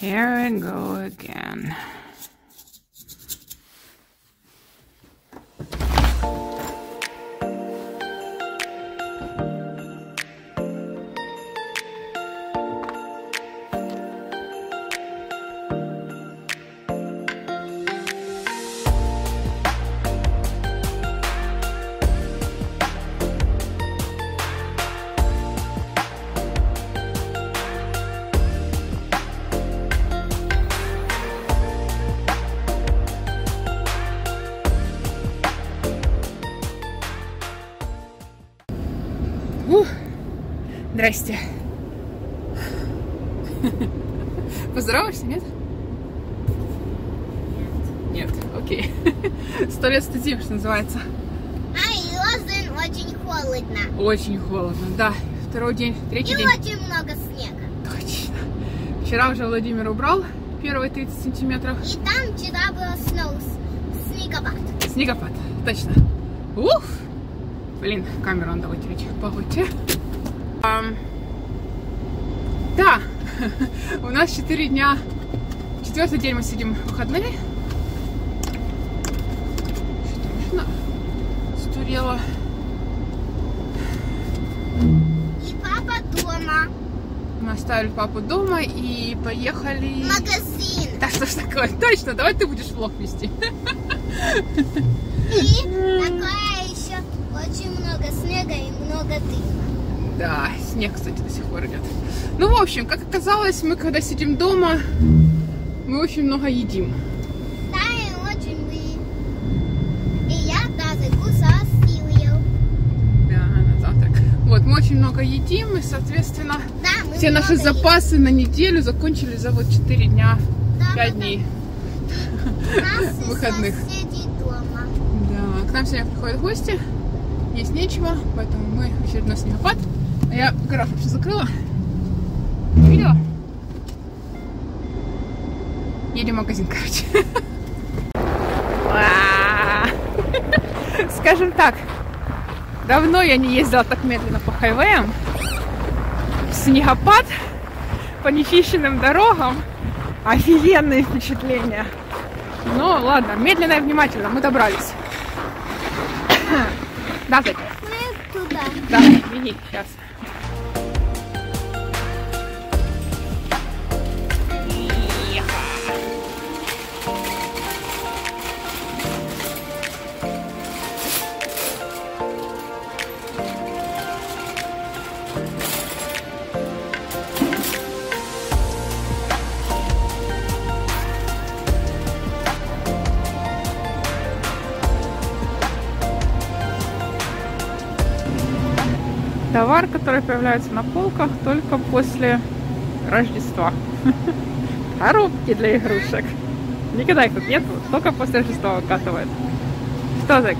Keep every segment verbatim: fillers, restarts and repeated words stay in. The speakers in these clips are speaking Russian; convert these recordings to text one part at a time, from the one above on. Here we go again. Здрасте. Поздороваешься, нет? Нет. Нет, окей. Сто лет студии, что называется. А и очень холодно. Очень холодно, да. Второй день, третий и день. И очень много снега. Точно. Вчера уже Владимир убрал первые тридцать сантиметров. И там вчера был сноу, снегопад. Снегопад, точно. Уф! Блин, камеру надо вытереть получше. Um, да, у нас четыре дня, четвертый день мы сидим в выходные. Что-то стурело. И папа дома. Мы оставили папу дома и поехали... В магазин. Да что ж такое, точно, давай ты будешь влог вести. И такое еще очень много снега и много дыма. Да, снег, кстати, до сих пор идет. Ну, в общем, как оказалось, мы, когда сидим дома, мы очень много едим. Да, и очень мы. И я даже кусал силу. Да, на завтрак. Вот, мы очень много едим, и, соответственно, да, все наши запасы едим на неделю закончились за вот четыре дня, да, пять дней выходных. Дома. Да, к нам сегодня приходят гости, есть нечего, поэтому мы очередной снегопад. Я гараж вообще закрыла. Не видела? Едем в магазин, короче. Скажем так, давно я не ездила так медленно по хайвеям. Снегопад по нечищенным дорогам. Офигенные впечатления. Ну ладно, медленно и внимательно, мы добрались. Да, Татьяна? Мы туда. Да, извини, сейчас. Товар, который появляется на полках только после Рождества. Коробки для игрушек. Никогда их тут нет, только после Рождества выкатывают. Что так?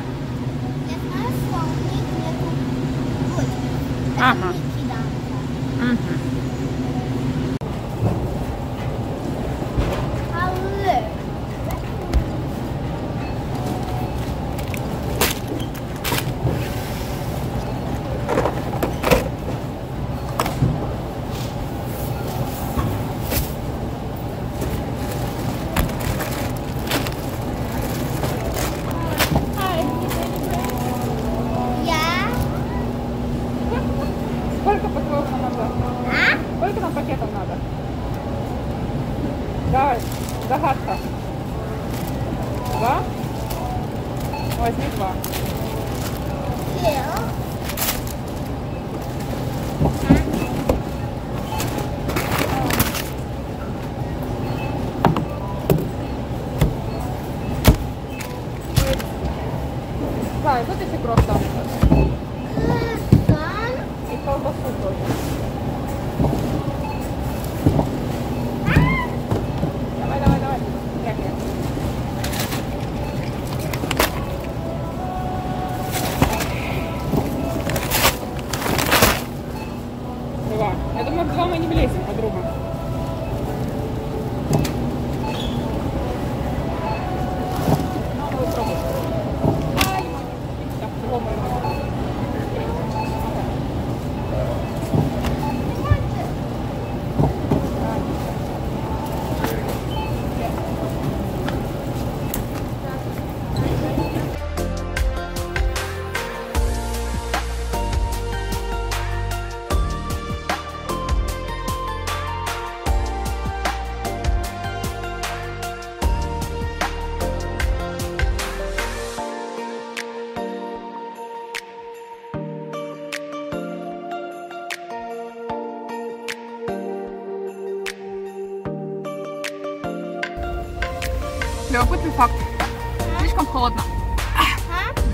Ага. Ой, Любопытный факт. Слишком холодно.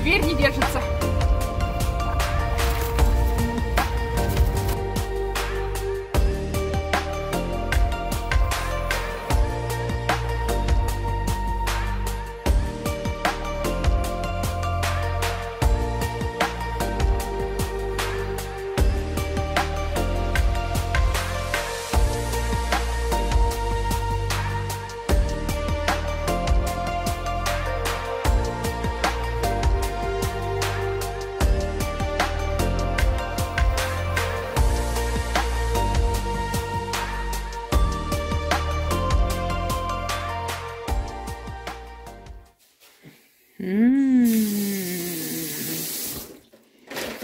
Дверь не держится.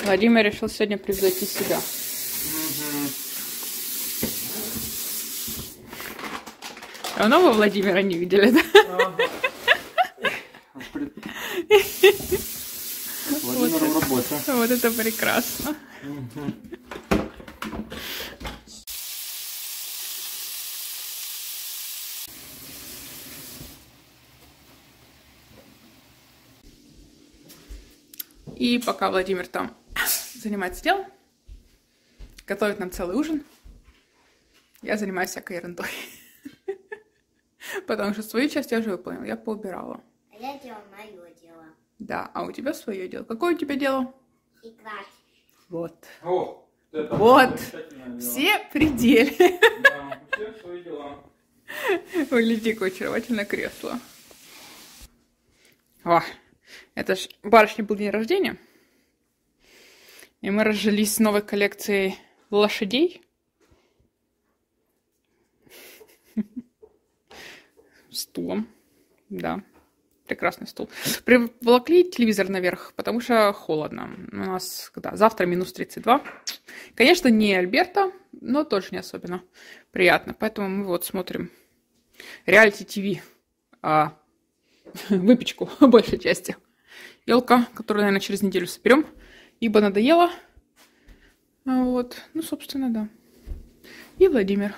Владимир решил сегодня превзойти себя. Давно вы Владимира не видели, да? Владимир в работе. Вот это прекрасно. И пока Владимир там занимается делом, готовит нам целый ужин, я занимаюсь всякой ерундой. Потому что свою часть я уже выполнила, я поубирала. А я делала мое дело. Да, а у тебя свое дело. Какое у тебя дело? Играть. Вот. О, это вот. Все пределы. Да, все свои дела. Улети-ка, очаровательное кресло. О. Это ж барышня был день рождения. И мы разжились с новой коллекцией лошадей. Стулом. Да. Прекрасный стул. Приволокли телевизор наверх, потому что холодно. У нас да, завтра минус тридцать два. Конечно, не Альберта, но тоже не особенно приятно. Поэтому мы вот смотрим реалити-ТВ. А выпечку, по большей части. Елка, которую, наверное, через неделю соберем, ибо надоело. Вот. Ну, собственно, да. И Владимир.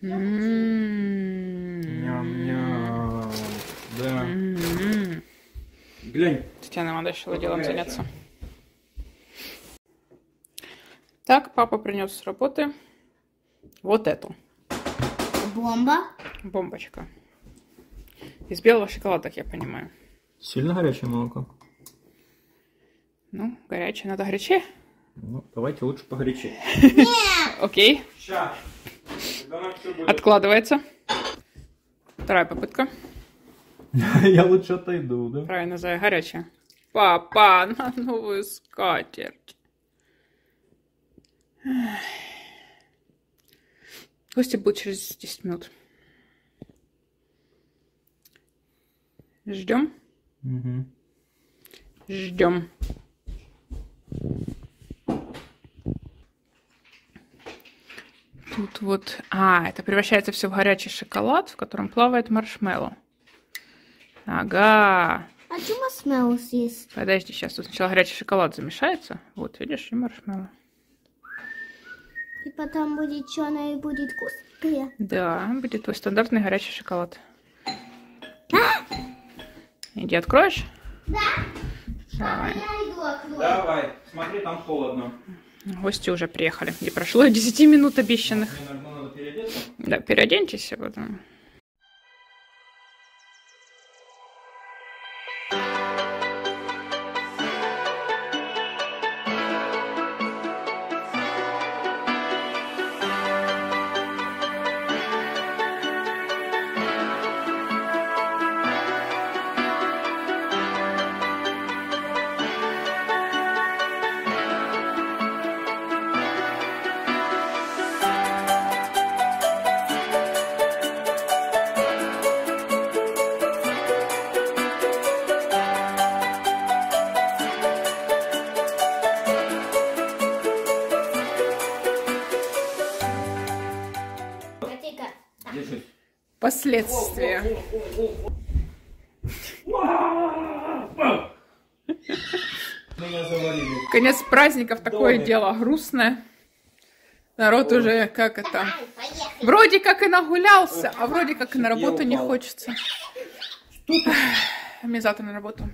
Ням-ням. Да. Глянь. Татьяна, надо еще делом заняться. Так, папа принес с работы вот эту. Бомба. Бомбочка. Из белого шоколада, я понимаю. Сильно горячее молоко? Ну, горячее. Надо горячее? Ну, давайте лучше погорячее. Окей. Откладывается. Вторая попытка. Я лучше отойду, да? Правильно, Зая, горячее. Папа, на новую скатерть. Гости будут через десять минут. Ждем. Угу. Ждем. Тут вот... А, это превращается все в горячий шоколад, в котором плавает маршмеллоу. Ага. А что маршмеллоу съесть? Подожди, сейчас тут сначала горячий шоколад замешается. Вот, видишь, и маршмеллоу. И потом будет чёрное, и будет вкусненькое. Да, будет твой стандартный горячий шоколад. А? Иди, откроешь? Да. Давай. Я иду, открою. Давай, смотри, там холодно. Гости уже приехали. И прошло десять минут обещанных. Мне надо переодеться? Да, переоденьтесь. Потом. Последствия. Конец праздников, такое дело грустное. Народ Ой. уже как это... Вроде как и нагулялся, а вроде как и на работу не хочется. Мне завтра на работу.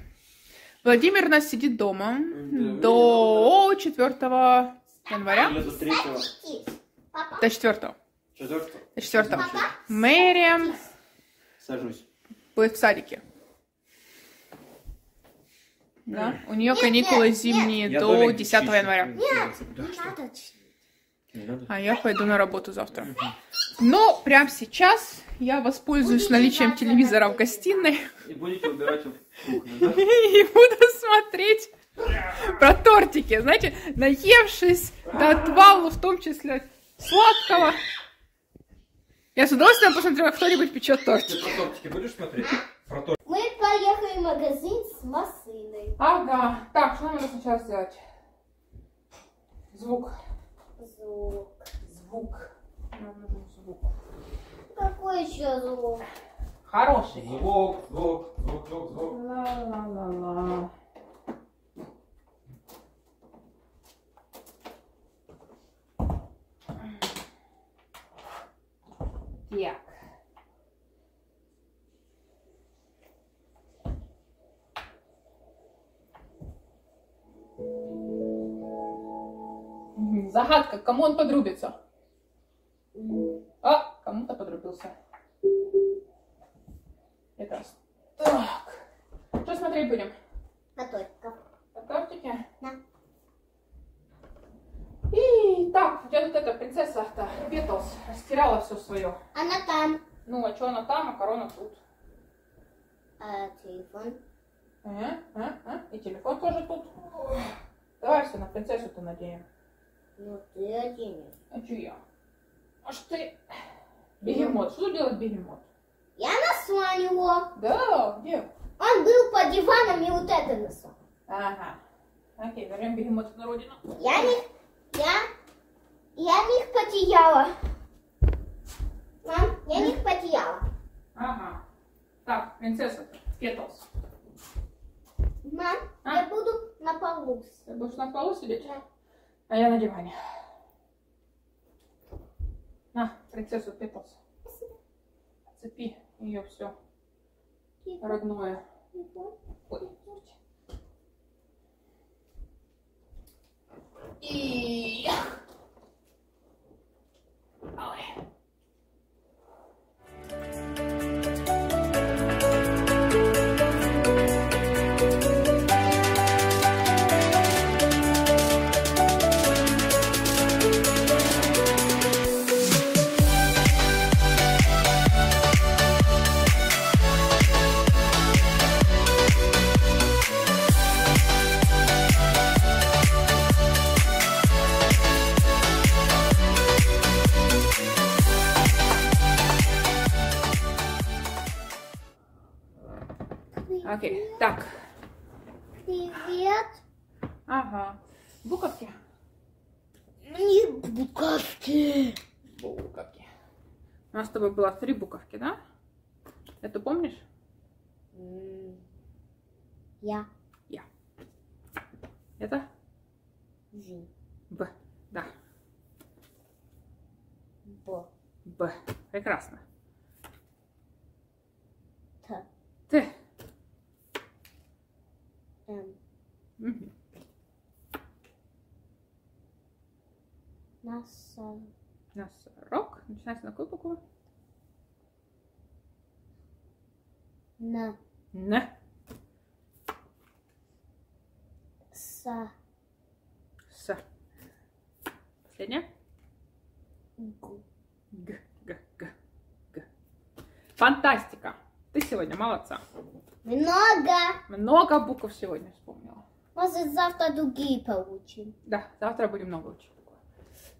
Владимир у нас сидит дома да, до четвёртого января. До четвёртого. До четвёртого. Мэри Сажусь. будет в садике. Да? У нее каникулы зимние нет, до десятого января. Нет, не надо. А я пойду на работу завтра. Но прямо сейчас я воспользуюсь наличием телевизора в гостиной. И будете убирать в кухню, да? И буду смотреть про тортики. Знаете, наевшись до отвала, в том числе сладкого. Я с удовольствием посмотрю, как кто-нибудь печет тортики. Ты про тортики будешь смотреть? Про тортики. Мы поехали в магазин с машиной. Ага. Так, что надо сейчас сделать? Звук. Звук. Звук. Нам нужен звук. Какой еще звук? Хороший. Звук, звук, звук, звук, звук. Ла-ла-ла-ла. Так. Загадка, кому он подрубится? А, кому-то подрубился. Это раз. Так. Что смотреть будем? На тортиках. На тортике? Да. И так, у тебя вот эта принцесса-то, Петлс, растеряла все свое. Она там. Ну, а что она там, а корона тут? А телефон? А, а, а. И телефон тоже тут. Давай все на принцессу-то наденем. Ну, ты оденешь. А что я? А что ты? Бегемот. Что делает бегемот? Я нашла его. Да, где? Он был под диваном и вот это нашла. Ага. Окей, берем бегемота на родину. Я не... Я... Я не их потеряла. Мам, я не их потеряла. Ага. Так, принцесса Петлс. Мам, а? я буду на полу. Ты будешь на полу сидеть? Да. А я на диване. На, принцессу Петлс. Цепи ее все. Родное. Ой. И... Ой. Окей, okay. так. Привет. Ага. Буковки? Не буковки. Буковки. У нас с тобой было три буковки, да? Это помнишь? Я. Я. Это? З. Б. Да. Б. Б. Прекрасно. Т. Т. Угу. Носорог. Носорог. Начинается на какую букву? На. На. Са. Са. Последняя. Гу. Г. Г. Г. Г. Фантастика. Ты сегодня молодца. Много. Много букв сегодня вспомнила. Может, завтра другие получим. Да, завтра будем много учить.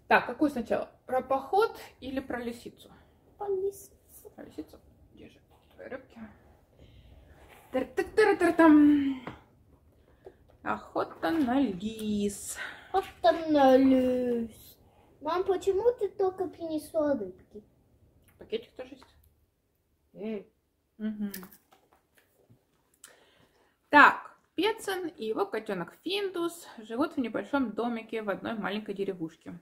Так, какую сначала? Про поход или про лисицу? Про лисицу. Про лисицу. Держи твои рыбки. Тар-тар-тар-тар-там. Охота на лис. Охота на лис. Мам, почему ты только принесла рыбки? Пакетик тоже есть? Угу. Так, Петсон и его котенок Финдус живут в небольшом домике в одной маленькой деревушке.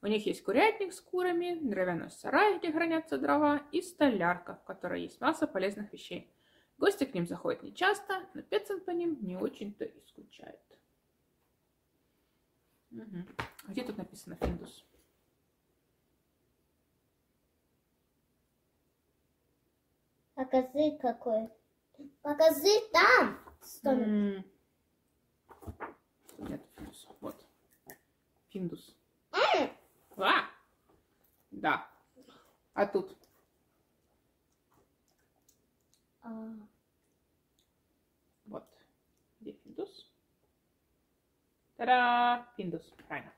У У них есть курятник с курами, дровяной сарай, где хранятся дрова, и столярка, в которой есть масса полезных вещей. Гости к ним заходят нечасто, но Петсон по ним не очень-то и скучает. Угу. Где тут написано Финдус? Покажи какой. Покажи там! М-м. Нет, Финдус. Вот. Финдус. М-м. А! Да. А тут? А... Вот. Где Финдус? Та-да! Финдус. Правильно.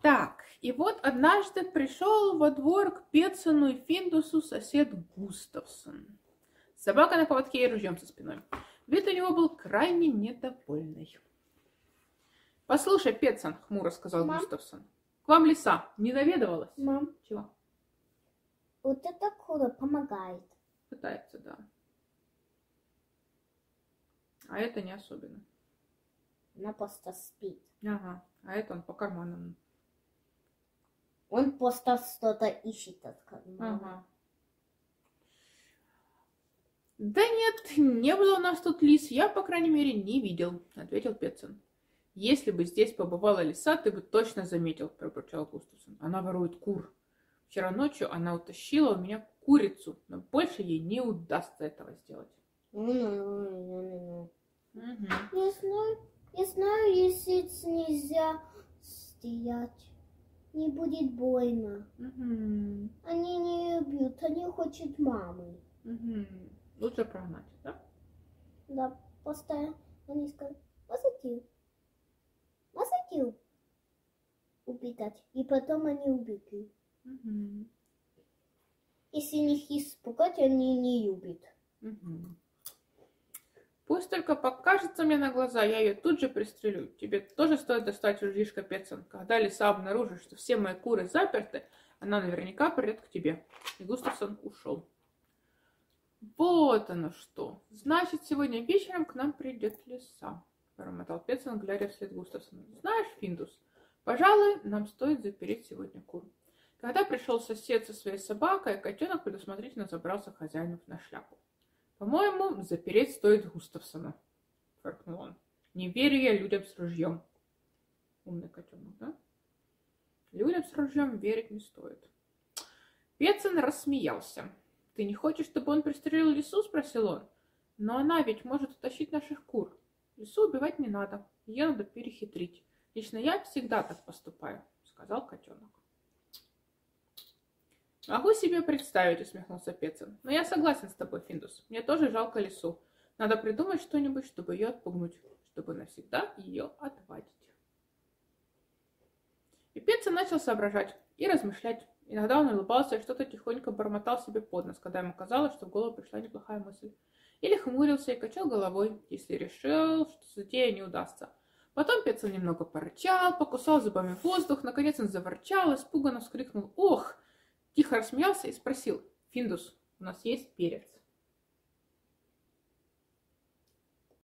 Так, и вот однажды пришел во двор к Петсону и Финдусу сосед Густавсон. Собака на поводке и ружьем со спиной. Вид у него был крайне недовольный. «Послушай, Петсон, — хмуро сказал Мам. Густавсон, — к вам лиса не наведывалась?» «Мам, чего?» «Вот это кура помогает». «Пытается, да. А это не особенно. Она просто спит». «Ага, а это он по карманам». «Он просто что-то ищет от кармана». «Ага. Да нет, не было у нас тут лис, я, по крайней мере, не видел», — ответил Петсон. «Если бы здесь побывала лиса, ты бы точно заметил», — пробурчал Густавсон. «Она ворует кур. Вчера ночью она утащила у меня курицу, но больше ей не удастся этого сделать». «Угу. Я знаю, я знаю, если нельзя стоять, не будет больно. Угу. Они не бьют, они хотят мамы». «Угу. Лучше прогнать, да?» «Да, просто они скажут, посадил. Посадил убегать, и потом они убегают». «Угу. Если их испугать, они не любят». «Угу. Пусть только покажется мне на глаза, я ее тут же пристрелю. Тебе тоже стоит достать ружьишко, Петсон. Когда лиса обнаружит, что все мои куры заперты, она наверняка придет к тебе». И Густавсон ушел. «Вот оно что! Значит, сегодня вечером к нам придет лиса», — бормотал Петсон, глядя вслед Густавсону. «Знаешь, Финдус, пожалуй, нам стоит запереть сегодня кур». Когда пришел сосед со своей собакой, котенок предусмотрительно забрался хозяину на шляпу. «По-моему, запереть стоит Густавсона», — фыркнул он. «Не верю я людям с ружьем». Умный котенок, да? Людям с ружьем верить не стоит. Петсон рассмеялся. «Ты не хочешь, чтобы он пристрелил лису?» — спросил он. «Но она ведь может утащить наших кур. Лису убивать не надо, ее надо перехитрить. Лично я всегда так поступаю», — сказал котенок. «Могу себе представить», — усмехнулся Петсон. «Но я согласен с тобой, Финдус. Мне тоже жалко лису. Надо придумать что-нибудь, чтобы ее отпугнуть, чтобы навсегда ее отвадить». И Петсон начал соображать и размышлять. Иногда он улыбался и что-то тихонько бормотал себе под нос, когда ему казалось, что в голову пришла неплохая мысль. Или хмурился и качал головой, если решил, что затея не удастся. Потом Петсон немного порычал, покусал зубами воздух, наконец он заворчал, испуганно вскрикнул «Ох!», тихо рассмеялся и спросил: «Финдус, у нас есть перец?»